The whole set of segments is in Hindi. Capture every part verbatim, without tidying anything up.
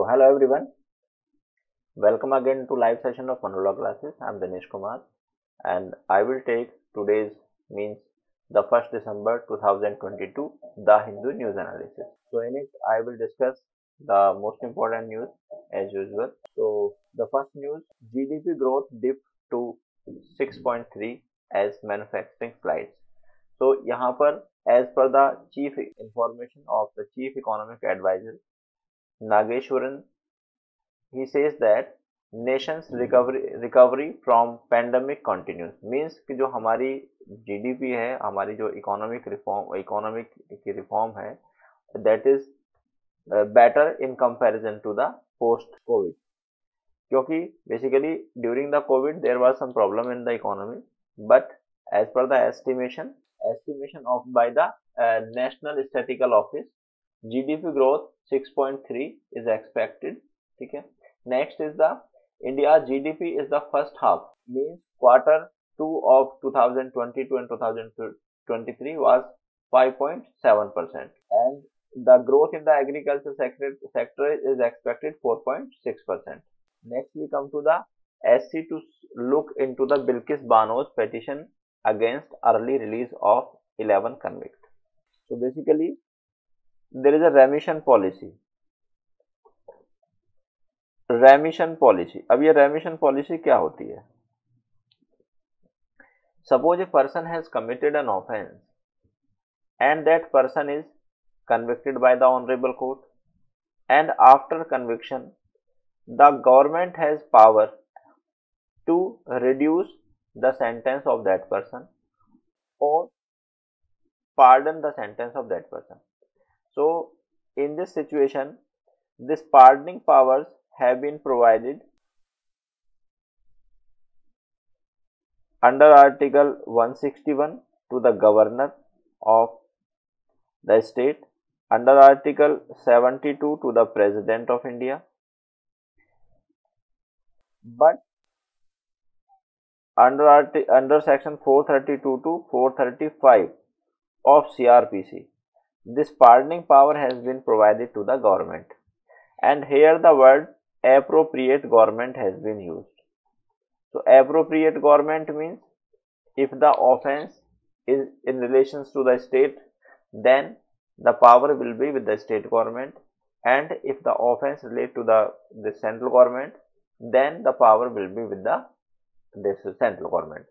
So hello everyone, welcome again to live session of Manu Law Classes. I am Dinesh Kumar and I will take today's means the first December two thousand twenty-two The Hindu news analysis. So in it I will discuss the most important news as usual. So the first news, G D P growth dipped to six point three as manufacturing slides. So यहाँ पर as per the chief information of the chief economic advisor Nageshwaran, he says that nation's recovery recovery from pandemic continues. Means कि जो हमारी G D P है, हमारी जो economic reform economic की reform है, that is uh, better in comparison to the post COVID. क्योंकि basically during the COVID there was some problem in the economy, but as per the estimation estimation of by the uh, National Statistical Office, G D P growth six point three is expected. ठीक है. Next is the India G D P is the first half means quarter two of two thousand twenty-two and two thousand twenty-three was five point seven percent and the growth in the agriculture sector sector is expected four point six percent. Next we come to the S C to look into the Bilkis Bano's petition against early release of eleven convicts. So basically there is a remission policy. Remission policy. अब ये remission policy क्या होती है? Suppose a person has committed an offense and that person is convicted by the honorable court and after conviction the government has power to reduce the sentence of that person or pardon the sentence of that person. So in this situation, this pardoning powers have been provided under Article one sixty-one to the governor of the state, under Article seventy-two to the President of India, but under under Section four thirty-two to four thirty-five of C R P C. This pardoning power has been provided to the government, and here the word appropriate government has been used. So appropriate government means if the offense is in relations to the state, then the power will be with the state government, and if the offense relate to the, the central government, then the power will be with the this central government.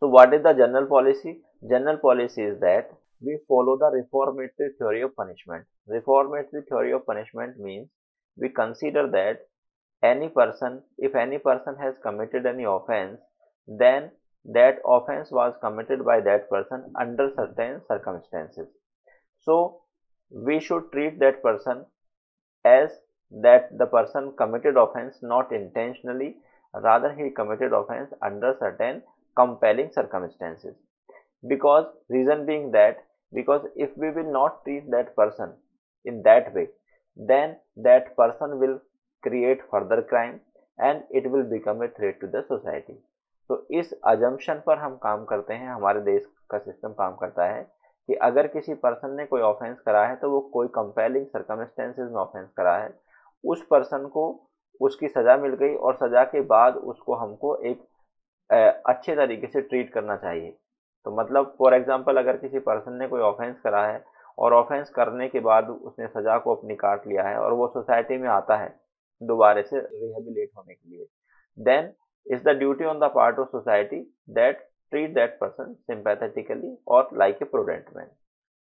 So what is the general policy? General policy is that we follow the reformatory theory of punishment. Reformatory theory of punishment means we consider that any person, if any person has committed any offense, then that offense was committed by that person under certain circumstances. So we should treat that person as that the person committed offense not intentionally, rather he committed offense under certain compelling circumstances. Because reason being that, because if we will not treat that person in that way, then that person will create further crime and it will become a threat to the society. तो इस assumption पर हम काम करते हैं, हमारे देश का system काम करता है कि अगर किसी person ने कोई offense करा है तो वो कोई compelling circumstances में offense करा है, उस person को उसकी सजा मिल गई और सजा के बाद उसको हमको एक अच्छे तरीके से treat करना चाहिए. तो मतलब फॉर एग्जांपल अगर किसी पर्सन ने कोई ऑफेंस करा है और ऑफेंस करने के बाद उसने सज़ा को अपनी काट लिया है और वो सोसाइटी में आता है दोबारा से रिहेबिलेट होने के लिए, then is the duty on the part of society that treat that person sympathetically और लाइक ए प्रूडेंट मैन.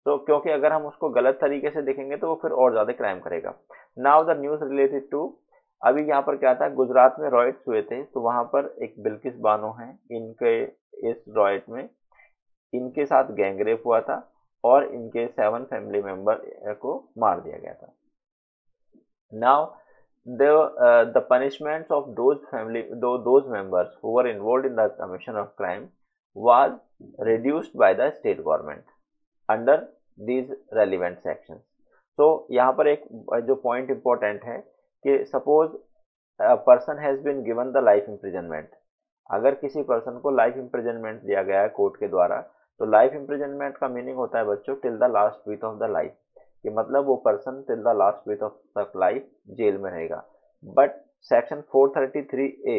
तो क्योंकि अगर हम उसको गलत तरीके से देखेंगे तो वो फिर और ज़्यादा क्राइम करेगा. Now the news related to, अभी यहाँ पर क्या था, गुजरात में रॉयट्स हुए थे तो वहाँ पर एक बिल्किस बानो हैं, इनके इस रॉयट में इनके साथ गैंगरेप हुआ था और इनके सेवन फैमिली मेंबर को मार दिया गया था. Now the the punishments of those family those members who were involved in the commission of crime was reduced by the state government under these relevant sections. तो यहाँ पर एक जो पॉइंट इंपॉर्टेंट है कि suppose person has been given the life imprisonment, अगर किसी पर्सन को लाइफ इम्प्रिजनमेंट दिया गया है कोर्ट के द्वारा, तो लाइफ इम्प्रिजनमेंट का मीनिंग होता है बच्चों till the last week of the life, कि मतलब वो person till the last week of the life jail में रहेगा। But section four thirty three A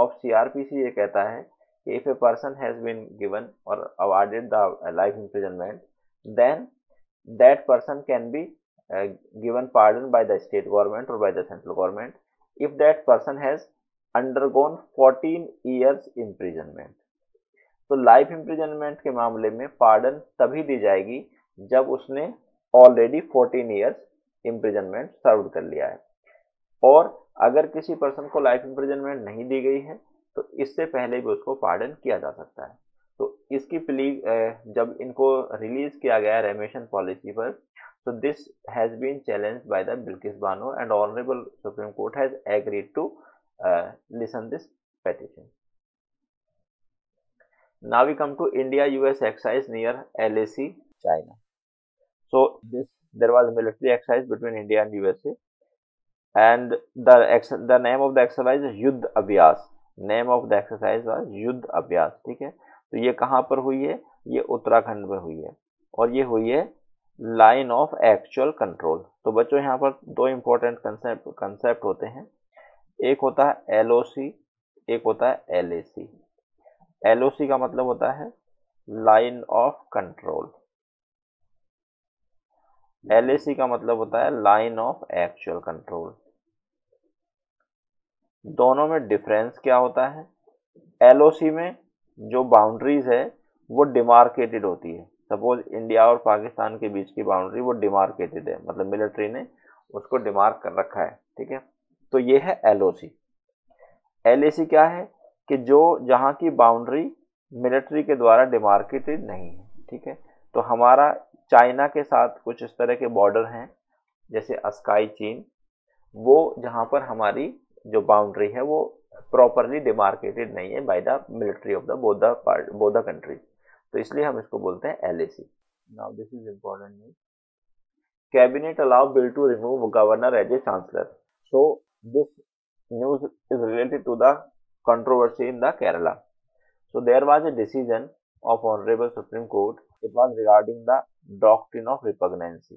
of CrPC ये कहता है कि if a person has been given और awarded the life imprisonment then that person can be given pardon by the state government और by the central government if that person has undergone fourteen years imprisonment. तो लाइफ इम्प्रिजनमेंट के मामले में पार्डन तभी दी जाएगी जब उसने already fourteen years imprisonment serve कर लिया है। और अगर किसी पर्सन को लाइफ इम्प्रिजनमेंट नहीं दी गई है तो इससे पहले भी उसको पार्डन किया जा सकता है। तो इसकी प्ली जब इनको रिलीज किया गया रेमेशन पॉलिसी पर, तो this has been challenged by the Bilkis Bano and honourable supreme court has agreed to listen this petition. Now we come to India U S exercise near L A C, China. So this there was a military exercise between India and U S A, and the ex the name of the exercise is Yudh Abhyas. Name of the exercise was Yudh Abhyas, ठीक है। तो ये कहाँ पर हुई है? ये उत्तराखंड में हुई है और ये हुई है लाइन ऑफ एक्चुअल कंट्रोल। तो बच्चों यहाँ पर दो इम्पोर्टेंट कंसेप्ट कंसेप्ट होते हैं, एक होता है L O C, एक होता है L A C। L O C का मतलब होता है line of control, L A C का मतलब होता है लाइन ऑफ एक्चुअल कंट्रोल। दोनों में डिफरेंस क्या होता है? L O C में जो बाउंड्रीज है वो डिमार्केटेड होती है। सपोज इंडिया और पाकिस्तान के बीच की बाउंड्री वो डिमार्केटेड है, मतलब मिलिट्री ने उसको डिमार्क कर रखा है, ठीक है। तो ये है L O C। L A C क्या है कि जो जहाँ की बाउंड्री मिलिट्री के द्वारा डिमार्केटेड नहीं है, ठीक है। तो हमारा चाइना के साथ कुछ इस तरह के बॉर्डर हैं, जैसे अस्काई चीन, वो जहाँ पर हमारी जो बाउंड्री है वो प्रॉपरली डिमार्केटेड नहीं है by the military of the both the part both the countries, तो इसलिए हम इसको बोलते हैं L A C। Now this is important news, cabinet allow bill to remove governor as a chancellor. So this news is related to the controversy in the Kerala. So there was a decision of Honorable Supreme Court. It was regarding the doctrine of repugnancy.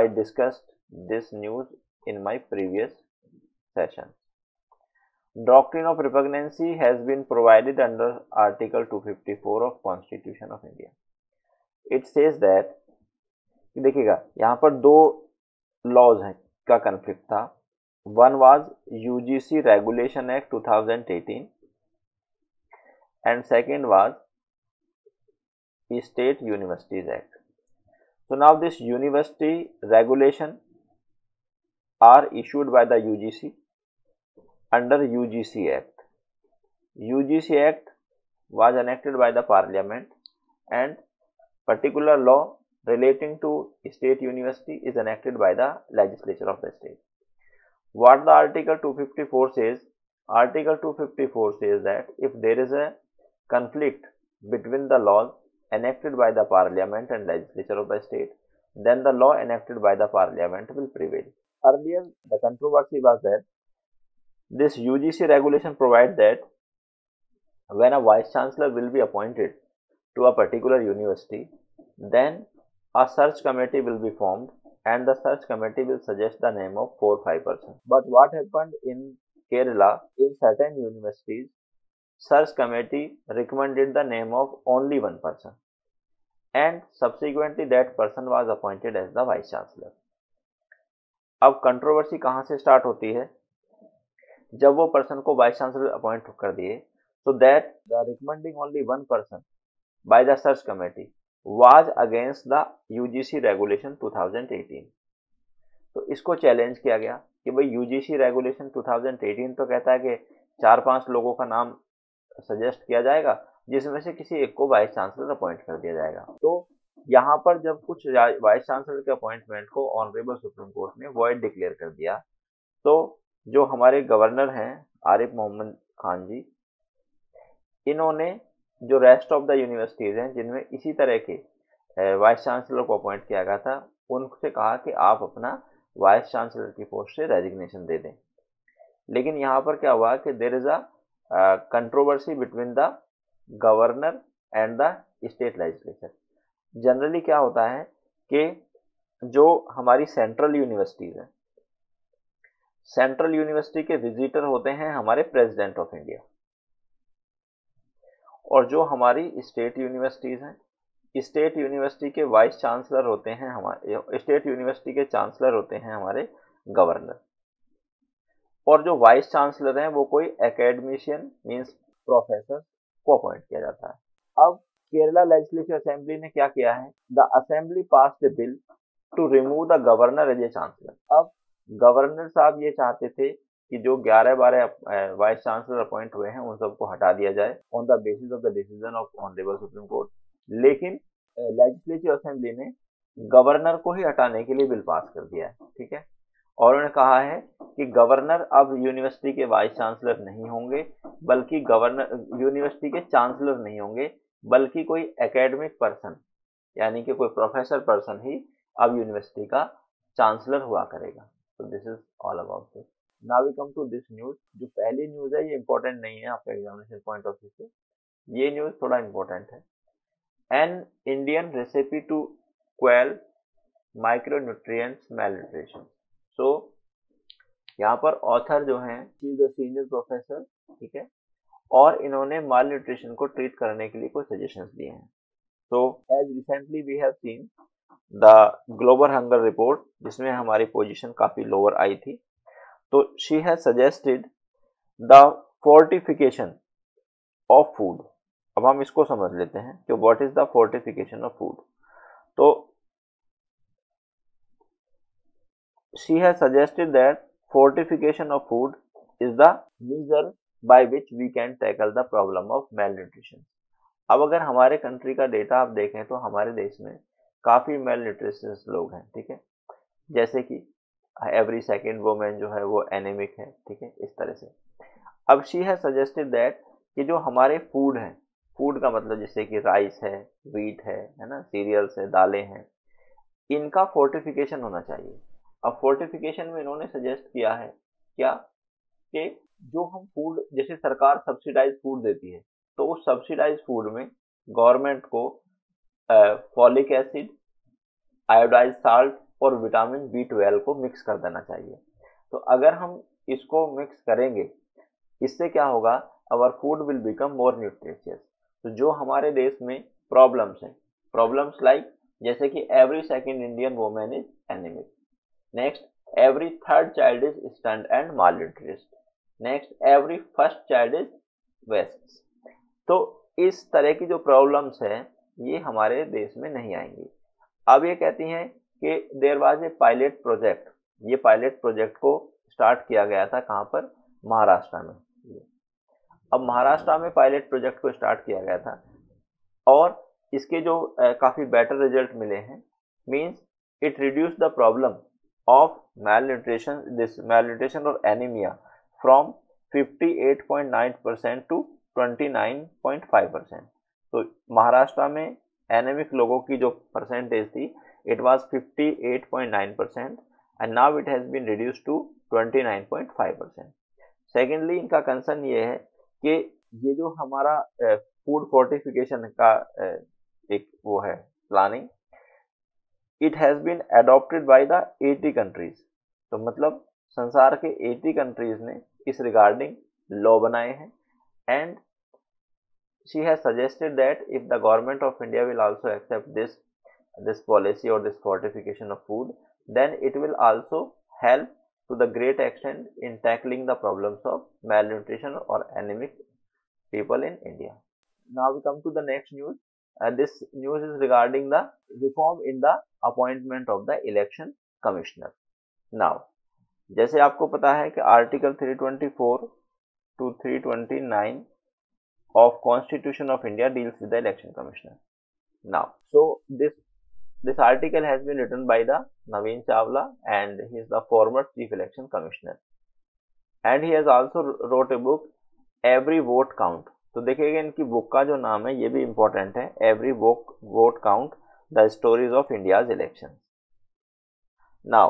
I discussed this news in my previous session. Doctrine of repugnancy has been provided under Article two fifty-four of Constitution of India. It says that देखिएगा यहाँ पर दो laws हैं का conflict था। One was U G C Regulation Act twenty eighteen and second was State Universities Act. So now this university regulation are issued by the U G C under U G C Act. U G C Act was enacted by the Parliament and particular law relating to state university is enacted by the legislature of the state. What the Article two fifty-four says? Article two fifty-four says that if there is a conflict between the laws enacted by the Parliament and legislature of the state, then the law enacted by the Parliament will prevail. Earlier, the controversy was that this U G C regulation provides that when a vice chancellor will be appointed to a particular university, then a search committee will be formed. And the search committee will suggest the name of four five persons. But what happened in Kerala? In certain universities, search committee recommended the name of only one person, and subsequently that person was appointed as the vice chancellor. अब controversy कहाँ से start होती है? जब वो person को vice chancellor appoint कर दिए, so that the recommending only one person by the search committee was against the U G C regulation twenty eighteen. तो इसको चैलेंज किया गया कि भाई U G C regulation twenty eighteen तो कहता है कि चार पांच लोगों का नाम सजेस्ट किया जाएगा जिसमें से किसी एक को वाइस चांसलर अपॉइंट कर दिया जाएगा। तो यहाँ पर जब कुछ वाइस चांसलर के अपॉइंटमेंट को ऑनरेबल सुप्रीम कोर्ट ने वॉइड डिक्लेयर कर दिया, तो जो हमारे गवर्नर हैं आरिफ मोहम्मद खान जी, इन्होंने जो रेस्ट ऑफ द यूनिवर्सिटीज़ हैं जिनमें इसी तरह के वाइस चांसलर को अपॉइंट किया गया था, उनसे कहा कि आप अपना वाइस चांसलर की पोस्ट से रेजिग्नेशन दे दें। लेकिन यहाँ पर क्या हुआ कि there is a controversy between the governor and the state legislature. Generally क्या होता है कि जो हमारी सेंट्रल यूनिवर्सिटीज है, सेंट्रल यूनिवर्सिटी के विजिटर होते हैं हमारे प्रेसिडेंट ऑफ इंडिया, और जो हमारी स्टेट यूनिवर्सिटीज हैं, स्टेट यूनिवर्सिटी के वाइस चांसलर होते हैं हमारे, स्टेट यूनिवर्सिटी के चांसलर होते हैं हमारे गवर्नर, और जो वाइस चांसलर हैं वो कोई एकेडमिशियन मींस प्रोफेसर को अपॉइंट किया जाता है। अब केरला लेजिस्लेटिव असेंबली ने क्या किया है, the assembly passed the bill to remove the governor as a chancellor. अब गवर्नर साहब ये चाहते थे कि जो ग्यारह बारह वाइस चांसलर अपॉइंट हुए हैं उन सबको हटा दिया जाए on the basis of the decision of honourable supreme court, लेकिन लेजिस्लेटिव असेंबली ने गवर्नर को ही हटाने के लिए बिल पास कर दिया है, ठीक है, और उन्होंने कहा है कि गवर्नर अब यूनिवर्सिटी के वाइस चांसलर नहीं होंगे, बल्कि गवर्नर यूनिवर्सिटी के चांसलर नहीं होंगे, बल्कि कोई एकेडमिक पर्सन यानी कि कोई प्रोफेसर पर्सन ही अब यूनिवर्सिटी का चांसलर हुआ करेगा। तो this is all about this. Now we come to this news. जो पहली न्यूज है ये इंपॉर्टेंट नहीं है आपके एग्जामिनेशन पॉइंट ऑफ व्यू से, ये न्यूज थोड़ा इम्पोर्टेंट है। An Indian recipe to quell micro nutrients malnutrition. So यहाँ पर ऑथर जो हैं she is a senior professor, ठीक है, और इन्होंने माल न्यूट्रिशन को ट्रीट करने के लिए कुछ सजेशंस दिए हैं। So as recently we have seen the global hunger report, जिसमें हमारी पोजीशन काफ़ी लोअर आई थी, तो she has suggested the fortification of food. अब हम इसको समझ लेते हैं कि what is the fortification of food. तो she has suggested that fortification of food is the measure by which we can tackle the problem of malnutrition. अब अगर हमारे कंट्री का डेटा आप देखें तो हमारे देश में काफ़ी मेल न्यूट्रिशियस लोग हैं, ठीक है, जैसे कि एवरी सेकेंड वोमेन जो है वो एनेमिक है, ठीक है, इस तरह से। अब शी है सजेस्टेड दैट कि जो हमारे फूड हैं, फूड का मतलब जैसे कि राइस है, व्हीट है, है ना, सीरियल्स है, दालें हैं, इनका फोर्टिफिकेशन होना चाहिए। अब फोर्टिफिकेशन में इन्होंने सजेस्ट किया है क्या कि जो हम फूड, जैसे सरकार सब्सिडाइज फूड देती है, तो उस सब्सिडाइज फूड में गवर्नमेंट को फॉलिक एसिड, आयोडाइज साल्ट और विटामिन बी ट्वेल्व को मिक्स कर देना चाहिए। तो अगर हम इसको मिक्स करेंगे, इससे क्या होगा, our food will become more nutritious. तो जो हमारे देश में प्रॉब्लम्स हैं, प्रॉब्लम्स लाइक जैसे कि every second Indian women is anaemic, next every third child is stunned and malnourished, next every first child is waste. तो इस तरह की जो प्रॉब्लम्स हैं ये हमारे देश में नहीं आएंगी। अब ये कहती हैं कि there was a pilot project, ये पायलट प्रोजेक्ट को स्टार्ट किया गया था कहाँ पर, महाराष्ट्र में। अब महाराष्ट्र में पायलट प्रोजेक्ट को स्टार्ट किया गया था और इसके जो काफ़ी बेटर रिजल्ट मिले हैं, means it reduce the problem of malnutrition, this malnutrition और anaemia from fifty eight point nine percent to twenty nine point five percent. तो महाराष्ट्र में एनेमिक लोगों की जो परसेंटेज थी it was fifty eight point nine percent and now it has been reduce to twenty nine point five percent. Secondly इनका कंसर्न ये है कि ये जो हमारा फूड फोर्टिफिकेशन का एक वो है planning, it has been adopted by the eighty countries. तो मतलब संसार के एटी कंट्रीज ने इस रिगार्डिंग लॉ बनाए हैं and she has suggested that if the government of India will also accept this this policy or this fortification of food, then it will also help to the great extent in tackling the problems of malnutrition or anemic people in India. Now we come to the next news. Uh, this news is regarding the reform in the appointment of the election commissioner. Now, जैसे आपको पता है कि article three twenty-four to three twenty-nine of Constitution of India deals with the election commissioner. Now, so this this article has been written by the Naveen Chawla and he is the former chief election commissioner and he has also wrote a book Every Vote Count. तो देखिएगा इनकी बुक का जो नाम है ये भी इम्पोर्टेंट है, Every Vote Count, The Stories of India's Elections. Now,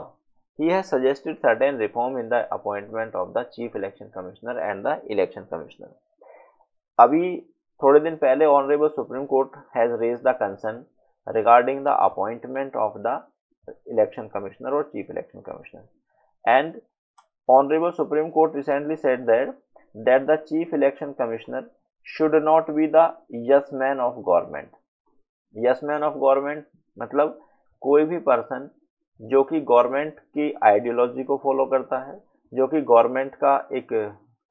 he has suggested certain reform in the appointment of the chief election commissioner and the election commissioner. अभी थोड़े दिन पहले honourable supreme court has raise the concern regarding the appointment of the election commissioner or chief election commissioner. And Honorable Supreme Court recently said that that the chief election commissioner should not be the yes man of government. Yes man of government मतलब कोई भी पर्सन जो कि गवर्नमेंट की आइडियोलॉजी को फॉलो करता है, जो कि गवर्नमेंट का एक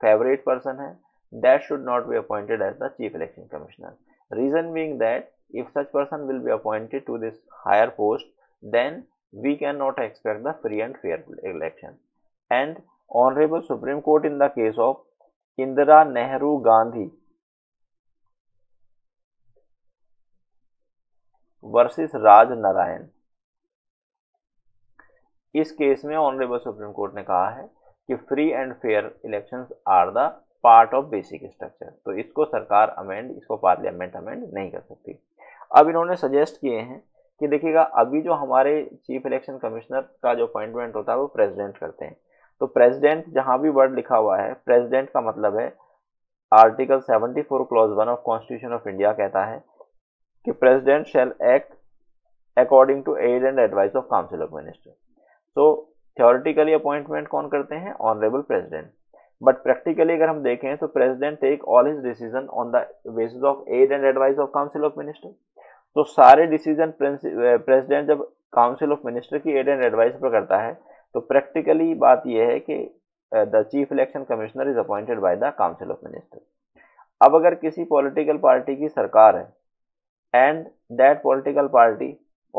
फेवरेट पर्सन है, that should not be appointed as the chief election commissioner. Reason being that if such person will be appointed to this higher post then we can not expect the free and fair election. And honourable supreme court in the case of Indira Nehru Gandhi versus Raj Narayan, इस केस में ऑनरेबल सुप्रीम कोर्ट ने कहा है कि free and fair elections are the part of basic structure. तो इसको सरकार अमेंड, इसको पार्लियामेंट अमेंड नहीं कर सकती. अब इन्होंने सजेस्ट किए हैं कि देखिएगा अभी जो हमारे चीफ इलेक्शन कमिश्नर का जो अपॉइंटमेंट होता है वो प्रेसिडेंट करते हैं. तो प्रेसिडेंट जहां भी वर्ड लिखा हुआ है, प्रेसिडेंट का मतलब है article seventy four clause one of constitution of India कहता है कि president shall act according to aid and advice of council of minister. So theoretically appointment कौन करते हैं? Honourable president. बट प्रैक्टिकली अगर हम देखें तो president take all his decision on the basis of aid and advice of council of minister. तो सारे डिसीजन प्रेसिडेंट जब काउंसिल ऑफ मिनिस्टर की एड एंड एडवाइस पर करता है तो प्रैक्टिकली बात यह है कि the chief election commissioner is appointed by the council of minister. अब अगर किसी पॉलिटिकल पार्टी की सरकार है and that political party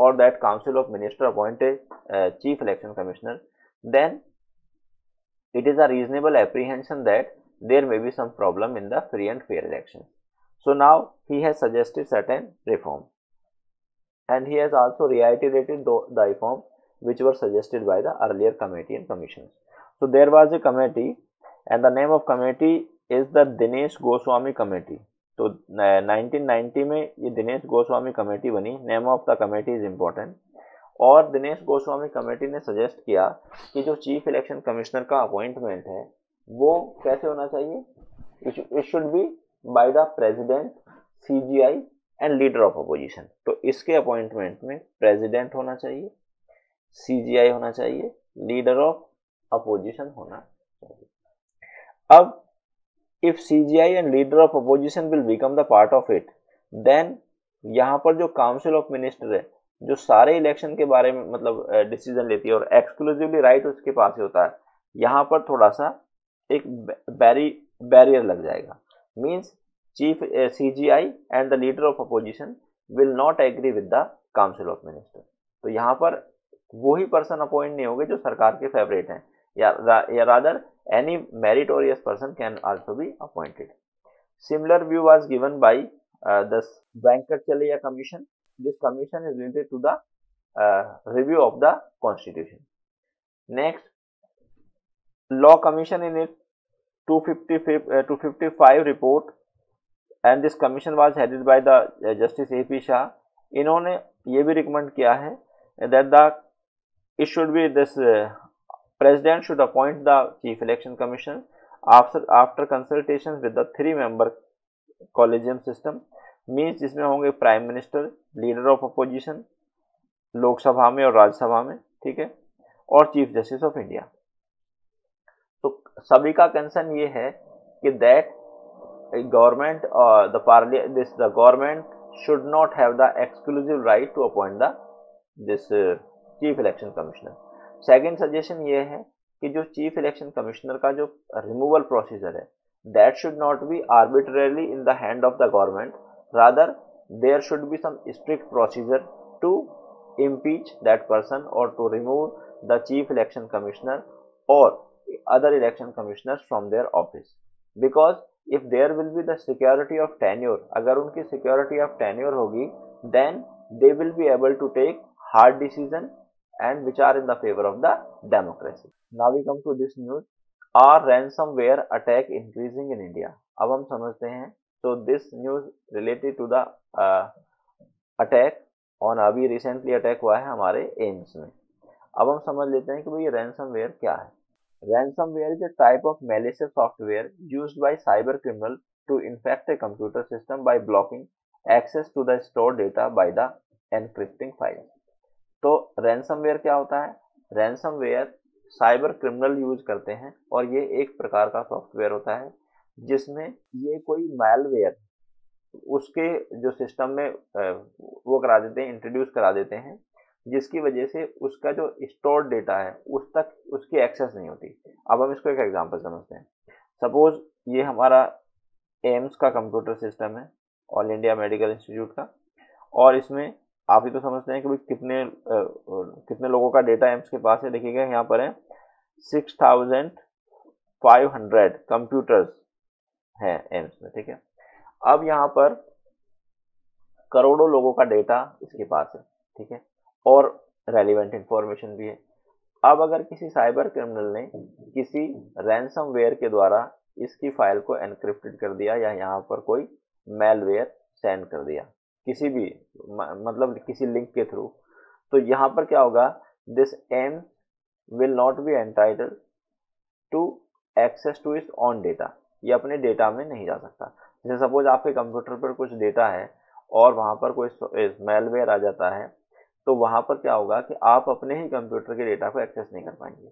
or that council of minister appointed uh, chief election commissioner, then it is a reasonable apprehension that there may be some problem in the free and fair elections. So now he has suggested certain reform and he has also reiterated the, the reform which were suggested by the earlier committee and commissions. So there was a committee and the name of committee is the Dinesh Goswami committee. तो नाइनटीन नाइंटी में ये दिनेश गोस्वामी कमेटी बनी. Name of the committee is important. और दिनेश गोस्वामी कमेटी ने सजेस्ट किया कि जो चीफ इलेक्शन कमिश्नर का अपॉइंटमेंट है वो कैसे होना चाहिए? It should be by the president, CGI and leader of opposition. तो इसके अपॉइंटमेंट में प्रेसिडेंट होना चाहिए, सीजीआई होना चाहिए, लीडर ऑफ अपोजिशन होना चाहिए. अब If C G I and leader of opposition will become the part of it, then यहाँ पर जो काउंसिल ऑफ मिनिस्टर है जो सारे इलेक्शन के बारे में मतलब डिसीजन लेती है और एक्सक्लूसिवली राइट उसके पास ही होता है, यहाँ पर थोड़ा सा एक बैरी बैरियर लग जाएगा. Means chief C G I and the leader of opposition will not agree with the council of minister. तो यहाँ पर वो ही पर्सन अपॉइंट नहीं होंगे जो सरकार के फेवरेट हैं, या rather any meritorious person can also be appointed. Similar view was given by uh, the Venkatachalaiah Commission. This commission is related to the uh, review of the constitution. Next, Law Commission in its two fifty-five report, and this commission was headed by the uh, Justice A P Shah. इन्होंने ये भी recommend किया है that the it should be this uh, President should appoint the Chief Election Commissioner after after consultations with the three member collegium system. Means जिसमें होंगे prime minister, leader of opposition Lok Sabha में और राज्यसभा में, ठीक है, और चीफ जस्टिस ऑफ इंडिया. तो सभी का कंसर्न ये है कि that government the parlia this the government should not have the exclusive right to appoint the this chief election commissioner. Second suggestion ये है कि जो चीफ इलेक्शन कमिश्नर का जो रिमूवल प्रोसीजर है that should not be arbitrarily in the hand of the government, rather there should be some strict procedure to impeach that person और to remove the chief election commissioner और other election commissioner from their office. Because if there will be the security of tenure, अगर उनकी सिक्योरिटी ऑफ टेन्योर होगी then they will be able to take hard decision and which are in the favor of the democracy. Now we come to this news. Are ransomware attack increasing in India? अब हम समझते हैं. So this news related to the uh, attack on अभी recently attack हुआ है हमारे एम्स में. अब हम समझ लेते हैं कि भाई ransomware क्या है. Ransomware is a type of malicious software used by cyber criminal to infect a computer system by blocking access to the stored data by the encrypting file. तो रैनसमवेयर क्या होता है? रैनसमवेयर साइबर क्रिमिनल यूज करते हैं और ये एक प्रकार का सॉफ्टवेयर होता है जिसमें ये कोई मैलवेयर उसके जो सिस्टम में वो करा देते हैं, इंट्रोड्यूस करा देते हैं, जिसकी वजह से उसका जो स्टोर्ड डेटा है उस तक उसकी एक्सेस नहीं होती। अब हम इसको एक एग्जांपल समझते हैं। सपोज ये हमारा एम्स का कंप्यूटर सिस्टम है, ऑल इंडिया मेडिकल इंस्टीट्यूट का, और इसमें आप ही तो समझते हैं कि कितने आ, कितने लोगों का डेटा एम्स के पास है। देखिएगा यहाँ पर है six thousand five hundred computers है एम्स में, ठीक है। अब यहाँ पर करोड़ों लोगों का डेटा इसके पास है, ठीक है, और रेलिवेंट इंफॉर्मेशन भी है। अब अगर किसी साइबर क्रिमिनल ने किसी रैंसमवेयर के द्वारा इसकी फाइल को एनक्रिप्टेड कर दिया या यहाँ पर कोई मैलवेयर सेंड कर दिया किसी भी मतलब किसी लिंक के थ्रू, तो यहाँ पर क्या होगा? This M will not be entitled to access to its own data. ये अपने डेटा में नहीं जा सकता। जैसे सपोज आपके कंप्यूटर पर कुछ डेटा है और वहाँ पर कोई मैलवेयर आ जाता है, तो वहाँ पर क्या होगा कि आप अपने ही कंप्यूटर के डेटा को एक्सेस नहीं कर पाएंगे।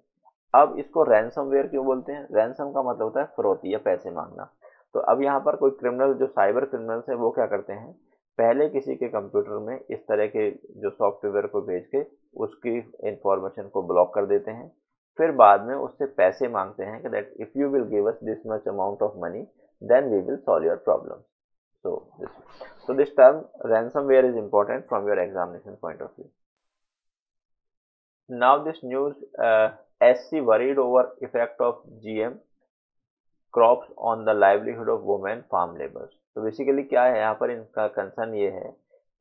अब इसको रैनसमवेयर क्यों बोलते हैं? रैनसम का मतलब होता है फरोती या पैसे मांगना। तो अब यहाँ पर कोई क्रिमिनल, जो साइबर क्रिमिनल्स है, वो क्या करते हैं? पहले किसी के कंप्यूटर में इस तरह के जो सॉफ्टवेयर को भेज के उसकी इंफॉर्मेशन को ब्लॉक कर देते हैं, फिर बाद में उससे पैसे मांगते हैं कि that if you will give us this much amount of money then we will solve your problem. So this, so this term ransomware is important from your examination point of view. Now this news, uh, S C worried over effect of G M crops on the livelihood of women farm laborers. तो बेसिकली क्या है यहाँ पर इनका कंसर्न ये है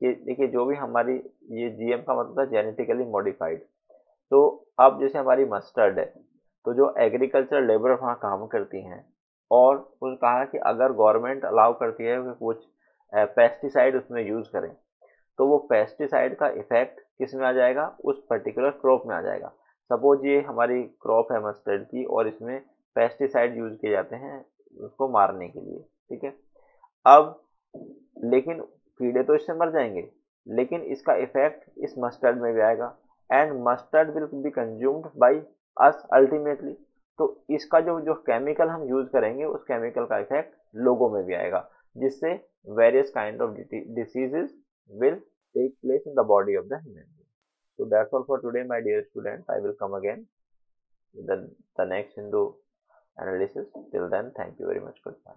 कि देखिए जो भी हमारी ये G M का मतलब है जेनेटिकली मॉडिफाइड, तो अब जैसे हमारी मस्टर्ड है, तो जो एग्रीकल्चर लेबर वहाँ काम करती हैं और उन्होंने कहा कि अगर गवर्नमेंट अलाउ करती है कि कुछ पेस्टिसाइड उसमें यूज़ करें, तो वो पेस्टिसाइड का इफ़ेक्ट किस में आ जाएगा? उस पर्टिकुलर क्रॉप में आ जाएगा। सपोज ये हमारी क्रॉप है मस्टर्ड की और इसमें पेस्टिसाइड यूज़ किए जाते हैं उसको मारने के लिए, ठीक है। अब लेकिन कीड़े तो इससे मर जाएंगे, लेकिन इसका इफ़ेक्ट इस मस्टर्ड में भी आएगा and mustard will be consumed by us ultimately. तो इसका जो जो केमिकल हम यूज़ करेंगे उस केमिकल का इफेक्ट लोगों में भी आएगा, जिससे various kind of diseases will take place in the body of the human. So that's all for today my dear students. I will come again the next Hindu analysis. Till then, thank you very much. Goodbye.